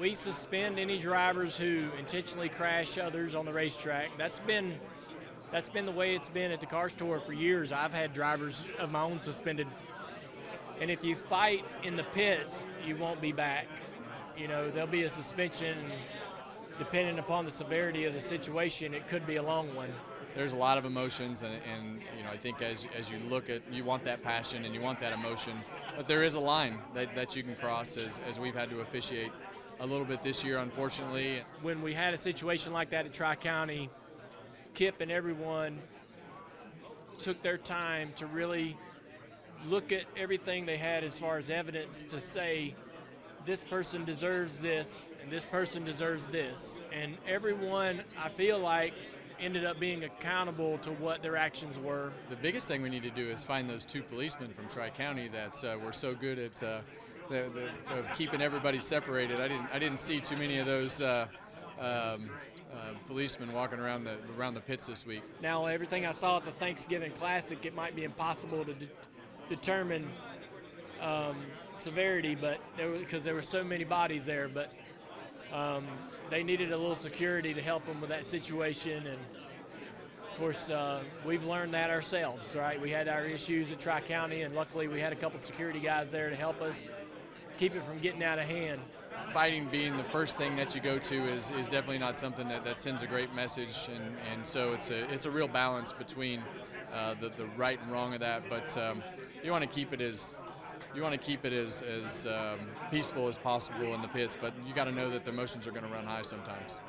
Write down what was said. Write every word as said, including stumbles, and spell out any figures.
We suspend any drivers who intentionally crash others on the racetrack. That's been that's been the way it's been at the Cars Tour for years. I've had drivers of my own suspended. And if you fight in the pits, you won't be back. You know, there'll be a suspension. Depending upon the severity of the situation, it could be a long one. There's a lot of emotions, and, and you know, I think as, as you look at, you want that passion and you want that emotion, but there is a line that, that you can cross, as, as we've had to officiate a little bit this year, unfortunately. When we had a situation like that at Tri-County, Kip and everyone took their time to really look at everything they had as far as evidence to say, this person deserves this, and this person deserves this. And everyone, I feel like, ended up being accountable to what their actions were. The biggest thing we need to do is find those two policemen from Tri-County that uh, were so good at uh, the, the, of keeping everybody separated. I didn't, I didn't see too many of those uh, um, uh, policemen walking around the, around the pits this week. Now, everything I saw at the Thanksgiving Classic, it might be impossible to de determine um, severity, but there because there were so many bodies there, but um, they needed a little security to help them with that situation. And of course, uh, we've learned that ourselves, right? We had our issues at Tri-County, and luckily we had a couple security guys there to help us keep it from getting out of hand. Fighting being the first thing that you go to is, is definitely not something that, that sends a great message, and, and so it's a, it's a real balance between uh, the, the right and wrong of that, but um, you want to keep it as You want to keep it as, as um, peaceful as possible in the pits, but you got to know that the emotions are going to run high sometimes.